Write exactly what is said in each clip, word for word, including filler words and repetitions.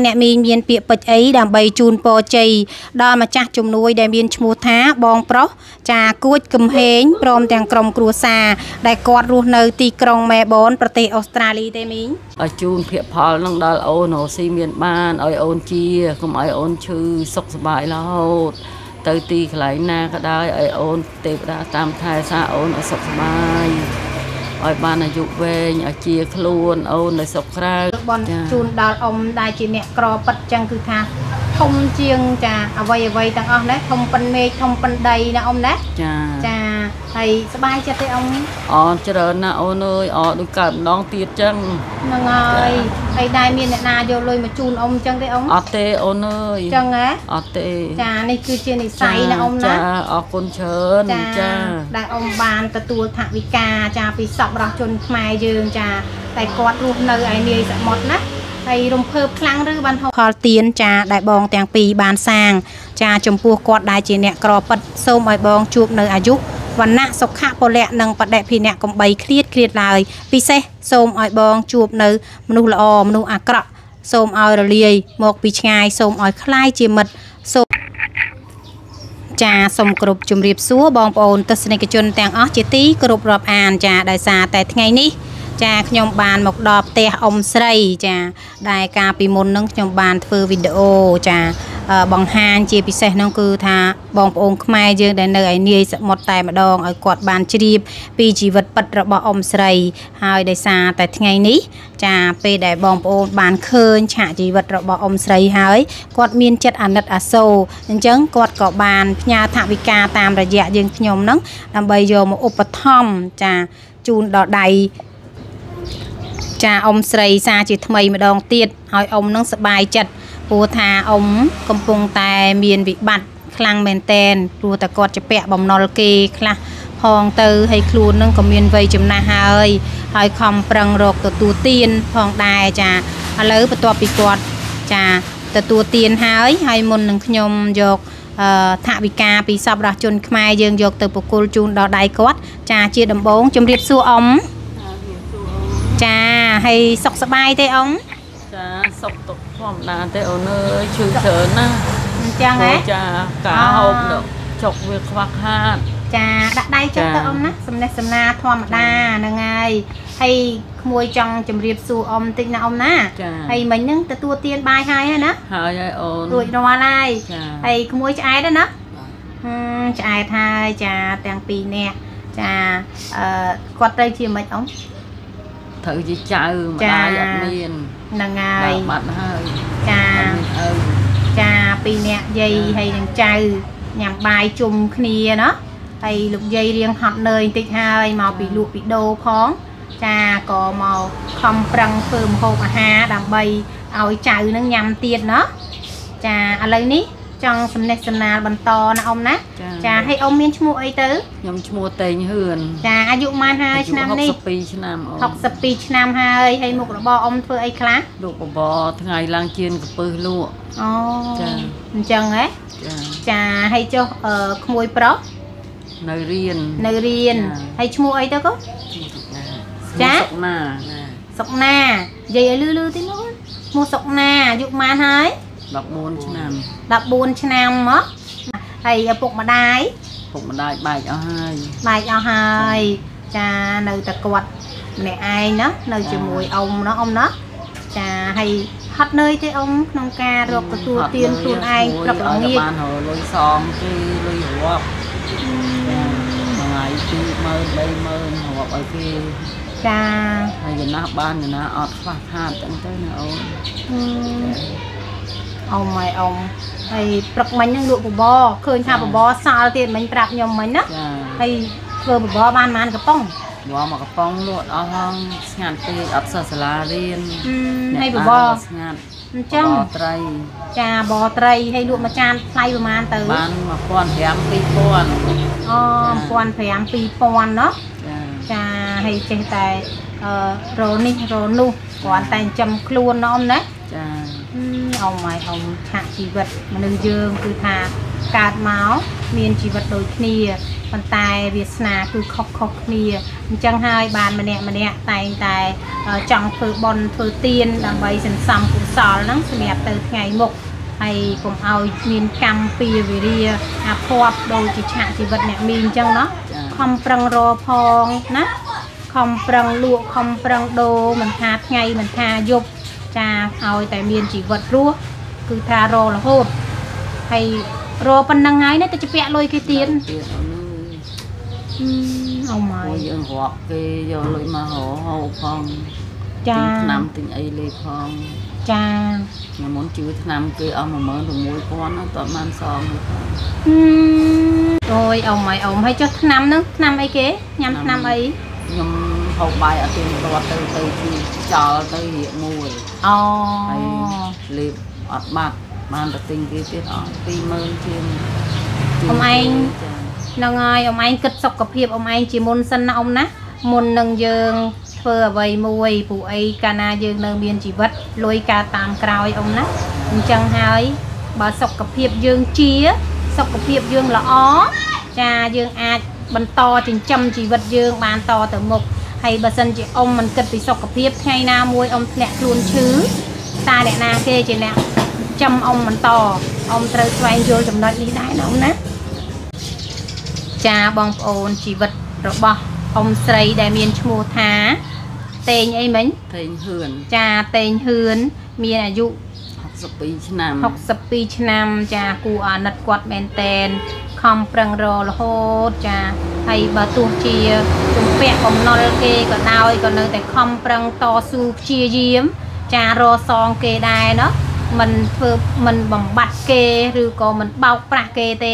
เนี่ยมีเมียนเปียกปไอดำใบจูนปอใจดอมาจากจุ่มนุ้ยได้เมียนชมูท้าบองเปราะจากกุ้ยกึมเฮงพร้อมแต่งกรมครัวซาได้กอดรูนเอาตีกรงแม่บอลประเทศออสเตรเลียได้มีจูนเพียบพอลังดาลโอนเอาซีเมียนบ้านเอาโอนเจียก็ไม่โอนชื่อสกสบายแล้วเตยตีขลายนาก็ได้ไอโอนเตะได้ตามทายซาโอนสกสบายไอ้บ้านอายุเวงอาเจียคลวนเอาในศพคราบอลจูนดาวอมได้จีเนี่ยกรอปัดจังคือทางทงเจียงจ้าเอาไว้ไว้ต่างอ้อมนะทงปันเมทงปันใดนะอ้อมนะจ้าจ้าไอ้สบายจะได้อ้อมอ๋อเจริญนะอ้อเนยอ๋อดูกับน้องตีจังน้องเอ้ยไอ้ได้เมียเนี่ยนาเดียวเลยมาจูนอ้อมจังได้อ้อมอ๋อเตออ้อเนยจังเหรออ๋อเตอจ้านี่คือเจียนี่ใสนะอ้อมนะจ้าอ๋อคนเชิญจ้าได้อ้อมบานตะตัวถักวิกาจ้าไปสับเราจนมาเยือนจ้าแต่กอดรูปเนยไอเนยจะหมดนะไอ้รมเพิ่มครั้งหรือวันพอเตียนจ้าได้บองแต่งปีบานสร้างจ้าจมพัวกอดได้จีเนี่ยกรอปัดส้มไอบองจูบเนยอายุวันน่ะสกขะโปแหละนังปัดแดพีเนี่ยก็ใบเครียดเครียดลายปีเซ่ส้มไอบองจูบเนยมนุละอมนุอักระส้มไอระเลียหมกปีชายส้มไอคล้ายจีมัดส้มจ่าสมกรุบจุ่มรีบซัวบองปอนตัสนิกจนแต่งออจิตีกรุบรอบอ่านจ่าได้ซาแต่ไงนี่จ่าขยมบานหมกดอกเตะอมใส่จ่าได้กาปีมนนังขยมบานเฟอร์วิดีโอจ่าบองฮานเจี๊ยบพิเศษนั่งคือท่าบองปอนขมายเยอะได้เนยเนยหมดแต่มาดองไอกอดบานจีบปีจีวัดปัดระบอมใส่หายได้ซาแต่ไงนี่จ่าไปได้บองปอนบานเคินฉะจีวัดระบอมใส่หายกอดมีนจัดอันดัดอัศว์จังกอดเกาะบานญาถาวิกาตามระยะยืนขยมนั่งลำใบโยมอุปธรรมจ่าจูนดอกใดจ่าอมใส่ซาจีทำไมมาดองเตียดหายอมนั่งสบายจัดปูทาอมกำปงแต่เมียนวิบัติคลังเมนเตนปูตะกอดจะแปะบอมนอลเกคละพองเตอให้ครูนั่งกับเมียนไวจำนาหายหายคำปรังรกตัวตูเตียนพองได้จ่าเลื้อประตูปีกอดจ่าตัวตูเตียนหายหายมนหนึ่งขยมยกทาบิกาปีสับระจนขมายยืนยกตัวปุกุลจูนดอกได้กอดจ่าเจี๊ยดำบงจมเรียบสู้อมจ่าให้สกสบายได้อมจ้าสกตกพร้อมนาเตอเนยชื่อเฉินนะจ้าไงจ้ากาหอบดอกจกเวกวักฮาดจ้าได้จกเตอมนะสำเนาสำนาทอมดาหนังไงให้ขมวยจังจำเรียบสู่อมตินาอมนะให้เหมือนนึงแต่ตัวเตียนบายหายนะหายไอโอนรวยนวลายให้ขมวยจะไอ้ด้วยนะอืมจะไอ้ทายจ้าแตงปีเนี่ยจ้าเอ่อกอดได้ที่มันอมเธอจะเจอมาได้แบบนี้นางไงจ้าจ้าปีเนี้ยยัยให้นางเจอหยำใบจุ่มขณีเนาะไอ้ลูกยัยเรียงหัดเนยติดหายมาปีลูกปีโดพ้องจ้าก็มาคำปรังเฟิร์มโคกฮาดำใบเอาเจอนางหยำเตียนเนาะจ้าอะไรนี้จังสำเนาสำนาบันตอนะอมนะจะให้อมมีนชมูไอเต๋อยมชมูเตยเหือนจะอายุมาให้ชนามนี่หกสิบปีชนามอมหกสิบปีชนามให้ให้หมกระบออมเพื่อไอคลาลูกกระบอทั้งไงลางเจียนกับปืนลูกอ๋อจ้าจังไงจะให้เจ้าเอ่อขโมยปลอกในเรียนในเรียนให้ชมูไอเต๋อก็จ้าสกนาสกนาใหญ่ลื้อลื้อที่นู้นมูสกนาอายุมาให้ดับบูนชนามดับบูนชนามมั้งไอ้ปุกมาได้ปุกมาได้ใบเอาให้ใบเอาให้จะในตะกวดในไอ้เนาะในจมูกอมเนาะอมเนาะจะให้ฮัดเนยที่อมน้องกาดอกกระตูเตียนตูนไอ้ดอกอังงี้ลุยซองที่ลุยหัวมาไงที่เมินได้เมินหัวไปที่จะให้ยันหน้าบ้านยันหน้าออดฟาดฮาดตั้งแต่เนาะเอาไหมเอาไอ้ปลักมันยังหลุดปบอเคยทำปบอซาเตียนมันปรับยมมันนะไอ้เคยปบอบ้านมันกระป๋องบอมากระป๋องหลุดเอาห้องงานตีอับสสลาเรียนให้ปบองานจ้าบอไตรจ้าบอไตรให้หลุดมาจานไตรประมาณเต๋อบ้านมาป้อนแผลปีป้อนอ๋อป้อนแผลปีป้อนเนาะจ้าให้เจนแต่โรนี่โรนูก่อนแต่จำครูน้อมนะเอาไหมเอาฉากชีวิตมันเยื้องคือทา การเมาส์มีนชีวิตโดยนี่ปันตายเวียดนาคือคอกคอกนี่จังไห้บานมาเนี่ยมาเนี่ยตายตายจังฝืบอลฝืเตียนดังใบสันซ้ำกุศลนั่งเสียบตื่นไงหมกไอ้กลุ่มเอามีนกรรมปีวิริยะพวบโดยจิตฉะชีวิตเนี่ยมีนจังเนาะคอมปรังรอพองนะคอมปรังลวกคอมปรังโดมันหาไงมันหายุบจะเอาแต่มีนชีวิตรู้คือทารอละโหดไอ้รอปันนางไงเนี่ยแต่จะเปะลอยกี่เตียนเอาไหมยังหอกไปยังลอยมาหอหอพองจ้านำติงไอเลยพองจ้าเนี่ยมนจืดนำคือเอามาเมินถุงมือก้อนนะตอนมันซองอืมโอ้ยเอาไหมเอาให้เจ้านำนึกนำไอเก๋นำนำไอยังหอบใบเอาเตียนตัวเตยเตยที่จ่อเตยเหยียบมวยอ๋อไอเลยอัดบัดมันตัดติงกี่เตียนอ๋อตีเมินเตียนเอาไหมนางไงเอาไหมกึศศกกระเพียบเอาไหมจีมนสันเอานะมนนางเยิงเพื่อใบมวยผู้ไอกานาเยิงเนื้อเบียนจีวัดลอยกาตามกราวเอานะจังไห้บ่ศกกระเพียบเยิงเจี๊ยศกกระเพียบเยิงละอ้อจ่าเยิงอาบันโตถึงจำจีวัดเยิงบานโตแต่หมกให้บ่สันจีอมมันกึศไปศกกระเพียบให้นามวยอมแหลกลุนชื้อตาแหลกนาเกยจีแหลกจำอมมันโตอมเตยไวโยจำนวนนี้ได้นะนะจ้าบองโอนชีวิตระบอบองไซได้เมียนชโมธาเตงไอ้เหม็นเตงเหือนจ้าเตงเหือนมีอายุหกสิบปีชนำหกสิบปีชนำจ้ากูอานัดกวาดแมนเตนคอมปรังรอละโหดจ้าไอ้บาตูเชียจงเปะของนอลเกก็ดาวก็เลยแต่คอมปรังต่อสู้เชียยิ้มจ้ารอซองเกได้เนาะมันเพื่อมันบำบัดเกหรือก็มันเบาปราเกเต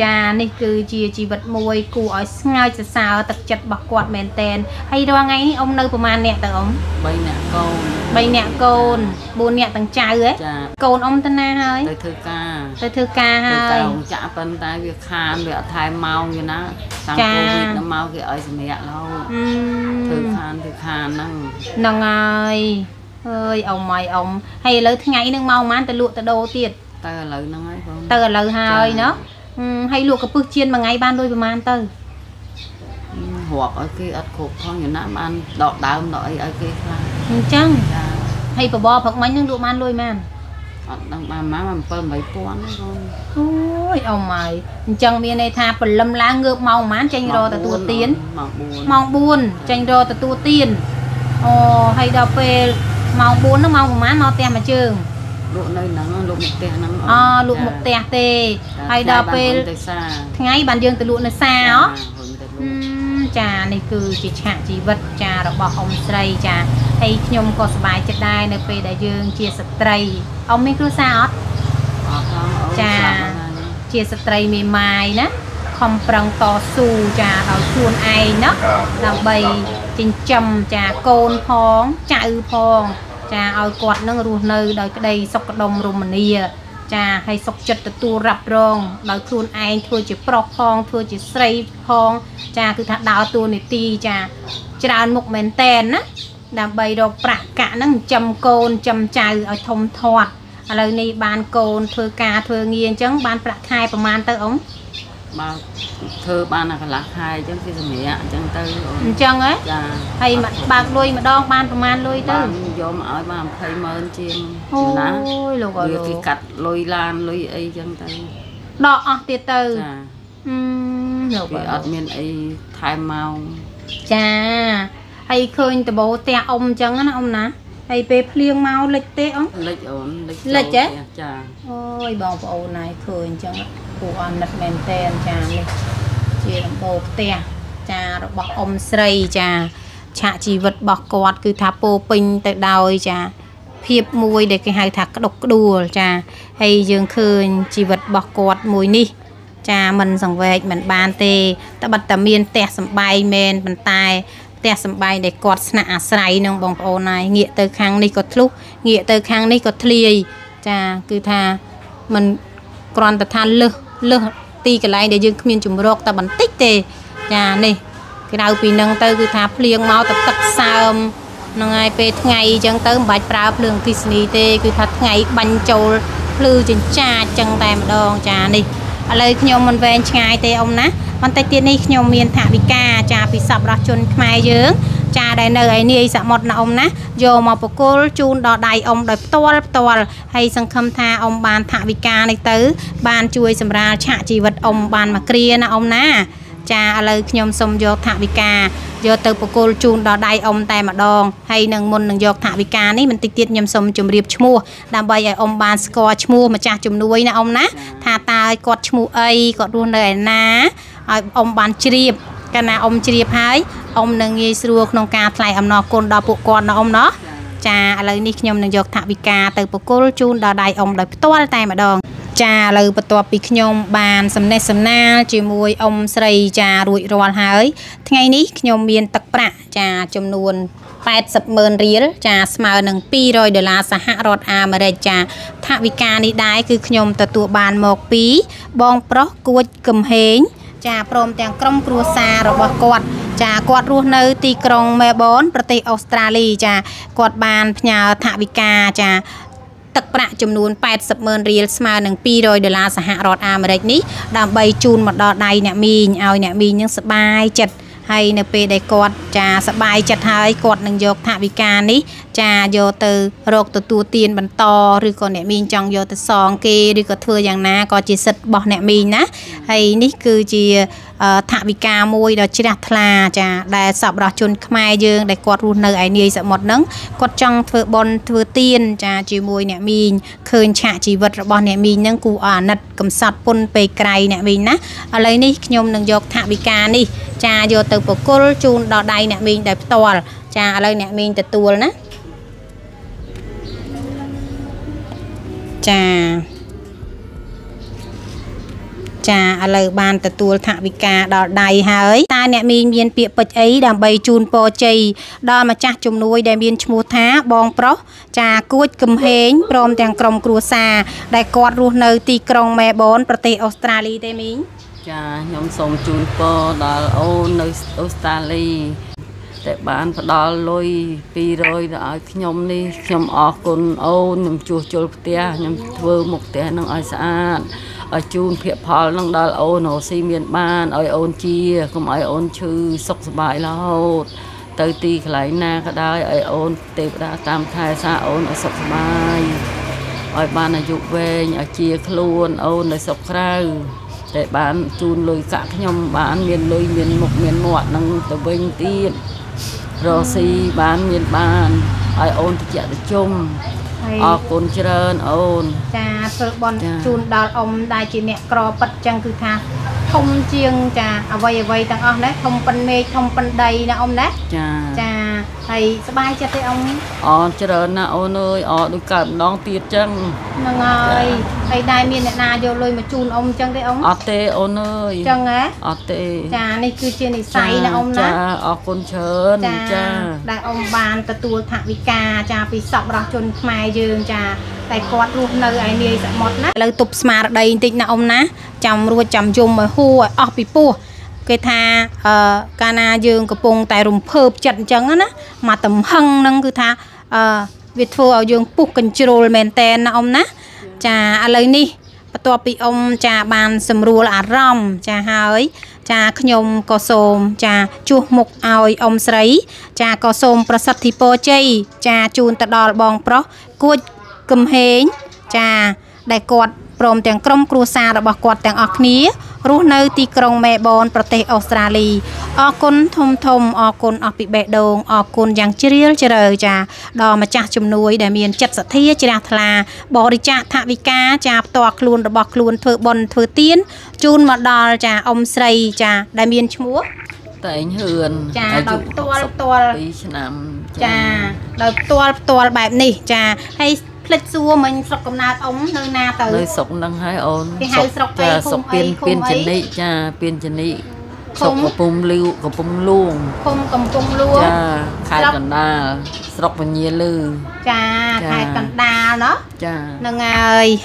จานี่คือจีจีบัดมวยกูอ๋อยง่ายจะสาวตักจัดบักกวาดแมนเตนให้ดูว่าไงนี่องเนยประมาณเนี่ยแต่องใบเนี่ยโกนใบเนี่ยโกนบูเนี่ยตั้งใจเลยโกนองตนาเฮ้ยเธอกาเธอเธอกาเฮ้ยจะเป็นตาเวียคามเวียไทยเมาอยู่นะตามโควิดน้ำเมาเกี่ยอ๋อยสมัยเราเธอคานเธอคานนั่งนั่งไงเอ้ยเอาไหมเอาให้เลยทั้งไงนึงเมามันแต่ลูกแต่โดเตียดเตอเลยนั่งไงเตอเลยหายเนาะให้ลูกกระปุกเชียนมาไงบ้านด้วยประมาณเตอหัวไอ้กี้อัดขบท้องอยู่น้ำมันดอกดาวดอกไอ้กี้จังให้ปะบอผักไม้ยังดูมันด้วยแม่ดังมาม้ามันเปิ่มใบป้อนโอ้ยเอาไหมจังมีในทาผลลำล้างเงือกเมามันจังรอแต่ตัวเตียนมองบุญจังรอแต่ตัวเตียนอ๋อให้ดาวเปเมาบุญน้องเมาหมาเมาเตะมาเจิงลูกเลยนั่งลูกหมกเตะนั่งอ๋อลูกหมกเตะเตะไอ้ดาวไปไงบ้านเจิงแต่ลูกในซาอ๋อจ่าในคือจิตฉะชีวิตจ่าเราบอกอมไตรจ่าไอ้ขยมก็สบายจะได้ในไปได้เจิงเชียสไตรเอาไม่รู้ซาอ๋อจ่าเชียสไตรมีไม้นะคอมปรังต่อสู้จ่าเราชวนไอ้เนาะเราไปจินจำจ่าโกนพองจ่าอือพองจ่าเอากวดนั่งรูนเลยโดยกระไดสกดมรูมันเนียจ่าให้สกจัดตัวรับรองโดยครูนไอทัวจิปลอกพองทัวจิใส่พองจ่าคือถ้าดาวตัวในตีจ่าจะดาวมุกเหม็นแตนนะดาวใบดอกประกะนั่งจำโกนจำจ่าเอาทมทอดอะไรในบานโกนทัวกาทัวเงียนจังบานประคายประมาณเต๋อมาเธอบ้านน่ะก็หลักหายจังที่สมัยอ่ะจังเตอจังเอ้ยให้มาบากลุยมาดองบ้านประมาณลุยเตอโยมเอาบ้านไทยเมินเชียงนะเดี๋ยวที่กัดลุยลานลุยไอ้จังเตอดอกอ่ะเตอเตออืมเดี๋ยวไปอัดเมียนไอ้ไทยเมาจ้าไอ้เคยแต่โบเตะอมจังนะอมนะไอ้เปรี้ยเลี้ยงเมาเล็กเตะอ๋อเล็กอ๋อเล็กเจ๊จ้าโอ้ยบอกว่าโอ้นายเคยจังกูอันนัดแมนเตนจ้าเลยเจี๊ยบโบเตะจ้าเราบอกอมไส้จ้าฉะชีวิตบอกกอดคือทับโปปิงแต่ดาวจ้าเพียบมวยเด็กหายถักกระดกดูจ้าให้ยังเคยชีวิตบอกกอดมวยนี่จ้ามันสังเวชมันบานเตะแต่บัดตะเมียนเตะสบายแมนมันตายแต่สบายได้กอดสนะอาศัยน้องบองโอนายเงี่ยเตอครั้งนี้ก็ทุกเงี่ยเตอครั้งนี้ก็ทลีจ้าคือทามันกรอนแต่ทานเลือเลือตีกันไรเดี๋ยวยืนขมิ้นจุ่มโรคแต่บันติเตจ้านี่คือเราปีนังเตอคือทาเพลียงเมาแต่ตัดซามนังไงไปไงจังเตอบัดปลาเพลียงที่สนีเตคือทัดไงบันโจลพลือจันจ้าจังแต่มาดองจ้านี่ เลยขยมมันเวงไงเตอมนะมันเตตีนี่ขยมมีนถาบิกาจ่าปิศาบรักชนขมายเยื้องจ่าได้เนยนี่สะหมดนะอมนะโยมอปกลจูนดอดใดอมดอยตัวตัวให้สังคมทาอมบานถาบิกาในตื้อบานช่วยสำราชะจีวัดอมบานมาเกลียนะอมนะจ่าเลยขยมสมโยถาบิกาโยเตอปกลจูนดอดใดอมแต่มาดองให้หนึ่งมนหนึ่งโยถาบิกานี่มันติดติดยมสมจุ่มเรียบชั่วดำใบไออมบานสกอชั่วมาจ่าจุ่มนุ้ยนะอมนะทาตากอดชั่วไอกอดรูนเลยนะอมบานจีบกันนะอมจีบให้อมหนึ่งยีสรูขนมกาไถ่อมนอกคนดอปุกรนะอมเนาะจ่าเลยนี่ขยมหนึ่งโยถาบิกาเตอปกลจูนดอดใดอมดอยตัวแต่มาดองจ่าเลยประตูปีขยมบานสำเนสำนาจิมวยอมใส่จ่ารุ่ยรอนหายทั้งไงนี้ขยมเมียนตักประจ่าจำนวนแปดสิบหมื่นเหรียญจ่าสมาร์หนึ่งปีรอยเดลาสหรอดอาเมริกาทวิกานี้ได้คือขยมตัวตัวบานหมอกปีบองเพราะกวดกึมเหงจ่าพร้อมแต่งกล้องครัวซาหรือบกอดจ่ากอดรูนตีกรงเมลเบิร์นประเทศออสเตรเลียจ่ากอดบานพญาทวิกาจ่าตักประจำนวนแปดสิบหมื่นเหรียญสมาหนึ่งปีโดยเดลาสหรอดอาเมริกนี้ดำใบจูนหมดดอดใดเนี่ยมีเอาเนี่ยมียังสบายจัดให้เนเปได้กอดจ่าสบายจัดให้กอดหนึ่งโยกทาวิกานี้จ่าโยเตอร์โรคตัวตัวเตียนบรรทอหรือก่อนเนี่ยมีจังโยเตอร์สองเกหรือก็เธออย่างน่ะก็จีสต์บอกเนี่ยมีนะให้นี่คือจีทาวิกามวยดอจิรัตลาจ่าได้สอบรอจนขมายเยืองได้กอดรูนเนอไอเนียสมดนังกอดจังเธอบอลเธอเตียนจ่าจีมวยเนี่ยมีเคินฉะจีวัดบอลเนี่ยมีนังกูอ่านนัดกำสัดปนไปไกลเนี่ยมีนะอะไรนี่ยมหนึ่งโยกทาวิกานี่จ่าโยเตอร์ปกลจูนดอใดเนี่ยมีได้ตัวจ่าอะไรเนี่ยมีแต่ตัวนะจ่าจ่าอะไรบานแต่ตัวถาวิกาดอดใดหายตาเนี่ยมีเมียนเปียกปัจจัยดำใบจูนโปใจดอมาจ่าจุ่มนุ้ยได้เมียนชมูท้าบองเพราะจ่ากวดกึมเหงพร้อมแต่งกรมครัวซาได้กอดรูนตีกรงแม่บอนประเทศออสเตรเลียได้มีจ่ายมส่งจูนโปดอลโอในออสเตรเลียแต่บ้านพดอลลอยปีลอยดอกยมนี่ยมออกคนโอยมจูจูเตียยมเวอร์หมกเตียน้องออยสะอาดออยจูนเพียพอลน้องดอลโอโนซีเมียนบ้านออยโอนเชียก็ออยโอนชื่อสกสบายแล้วเตยตีไหลนาก็ได้ออยโอนเตยได้ตามทายซาโอนออยสกสบายออยบ้านอายุเวงออยเชียคลวนโอนออยสกคราวแต่บ้านจูนลอยกะยมบ้านเมียนลอยเมียนหมกเมียนหมวดน้องตะเวงตีรอซีบ้านเมียนบ้านไอโอนที่เจริญชมออกคนเจริญโอนจ่าเปิดบอลจูนดาวอมได้จีเนี่ยกรอปัดจังคือทางทงเชียงจ่าเอาไว้ไว้ต่างออมนะทงปันเมทงปันใดนะอมนะจ่าจ่าไอสบายจะได้อมอ๋อเจริญนะโอนเลยอ๋อดูกับน้องตีจังน้องไอไอได้เมียนเนี่ยนาเดียวเลยมาจูนอมจังได้อมอ๋อเตโอนเลยจังไงอ๋อเตจ่าในคือเชียงในใสนะอมนะออกคนเชิญจ่าได้อมบานตะตัวถาวิกาจ่าไปสอบรักจนมายืนจ่าแต่กอดรูปเนยไอเนียสมดนะเลยตุบสมาร์ดได้ติดนะอมนะจำรัวจำยมมาหัวออกปีปูเกธาเอ่อกานายืนกระปงแต่รุมเพิ่มจัดจังนะมาต่ำหังนั่งคือธาเอ่อวิทูเอายืนปุกกันโจลแมนเตนนะอมนะจ่าอะไรนี่ประตูปีอมจ่าบานสมรูลอารมจ่าหายจ่าขยมกอโสมจ่าจูหมกเอาอมใสจ่ากอโสมประสัทธิโปเจจ่าจูนตะดอลบองเพราะกวดกึมเหงจ่าได้กอดพร้อมแต่งกรมครูซาระบกอดแต่งออกนี้รู้ในตีกรงแม่บอลประเทศออสเตรเลียออกคนทมทมออกคนออกปีเบดงออกคนยังเชี่ยวเจริญจ่าดอมาจากจุมนุยได้มีนจัดสถิตจิราธาบริจาทวิกาจากตัวครูนระบครูนเถื่อนบนเถื่อนเตี้ยนจูนมาดอจ่าอมใส่จ่าได้มีนชัวแต่เหือนจ่าดอกตัวตัวปีชนำจ่าดอกตัวตัวแบบนี้จ่าให้พลิกซัวมันสกนาอมเนยนาตื่นเลยสกนังให้อมจะสกเปลี่ยนเปลี่ยนชนิดจะเปลี่ยนชนิดสกกระปุ่มลิ้วกระปุ่มลูกกระปุ่มลูกจะขายกันดาสกเป็นเยลือจะขายกันดาเนาะจะนังไง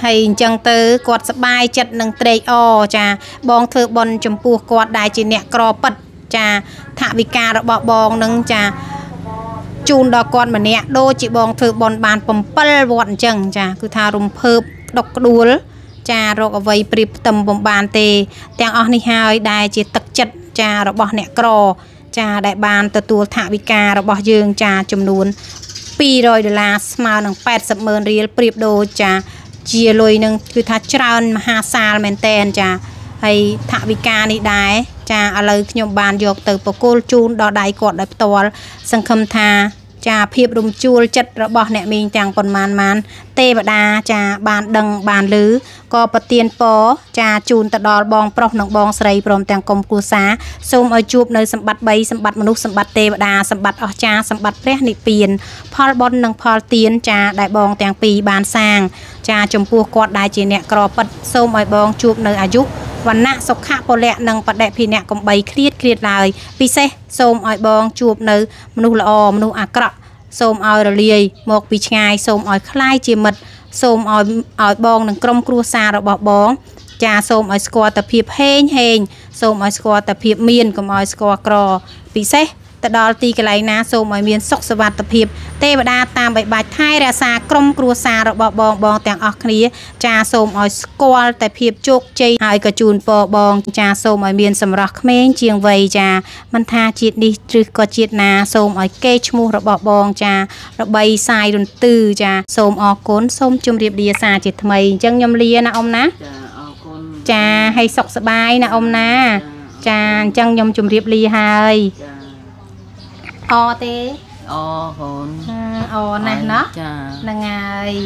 ให้จังตือกอดสบายจัดนังเตยอจะบองเธอบนจมปูกอดได้จีเนี่ยกรอปัดจะทวิการะบบองนังจะจูนดอกกอนแบบนี้โดจิบองเธอบอลบานปมเปิลวอนจังจ้าคือทารุมเพิบดอกดูล ចារកអ្វីប្រៀបផ្ទឹមបំបានទេទាំងអស់នេះហើយដែលជាទឹកចិត្តចារបស់អ្នកក្រចាដែលបានទទួលថវិការបស់យើងចាចំនួនពីររយដុល្លារស្មើនឹងแปดสิบหมื่นរៀលប្រៀបដូចចាជាលុយនឹងគឺថាច្រើនមហាសាលមែនតែនចាហើយថវិកានេះដែរចាឥឡូវខ្ញុំបានយកទៅបកគោលជូនដល់ដៃគាត់ដោយផ្ទាល់សង្ឃឹមថាចាភាពរំជួលចិត្តរបស់អ្នកមីងទាំងប៉ុន្មានម៉ានទេវតាចាបានដឹងបានឮក៏ប្រទានពរចាជូនទៅដល់បងប្រុសនិងបងស្រីព្រមទាំងកុំគូសាសូមឲ្យជួបនៅសម្បត្តិបីសម្បត្តិមនុស្សសម្បត្តិទេវតាសម្បត្តិអស្ចារ្យសម្បត្តិព្រះនិព្វានផលបុណ្យនិងផលទានចាដែលបងទាំងពីរបានសាងចាចំពោះគាត់ដែលជាអ្នកក្រពិតសូមឲ្យបងជួបនៅអាយុវណ្ណៈសុខៈពលៈនិងបដិភិនៈកំបីគ្រៀតគ្រៀតឡើយពិសេសសូមឲ្យបងជួបនៅមនុស្សល្អមនុស្សអាក្រក់សូមឲ្យរលាយមកពីឆ្ងាយសូមឲ្យคล้ายជាមិត្តសូមឲ្យឲ្យបងនិងក្រុមគ្រួសាររបស់បងចាសូមឲ្យស្គាល់តែភាពហេងហេងសូមឲ្យស្គាល់តែភាពមានកុំឲ្យស្គាល់ក្រពិសេសទៅដល់ទីកន្លែងណាសូមឲ្យមានសុខសុវត្ថិភាពទេវតាតាមបីបាច់ថែរក្សាក្រុមគ្រួសាររបស់បងបងទាំងអស់គ្នាចាសូមឲ្យស្គាល់តែភាពជោគជ័យហើយក៏ជូនពរបងចាសូមឲ្យមានសម្រស់ក្មេងជាងវ័យចាមិនថាជាតិនេះឬក៏ជាតិណាសូមឲ្យគេឈ្មោះរបស់បងចារបីសាយរន្ទឺចាសូមអរគុណសូមជម្រាបលាសាជាថ្មីអញ្ចឹងខ្ញុំលាណាអ៊ំណាចាអរគុណចាឲ្យសុខសប្បាយណាអ៊ំណាចាអញ្ចឹងខ្ញុំជម្រាបលាហើយអរទេអរអូនអរណាស់ណាហ្នឹងហើយ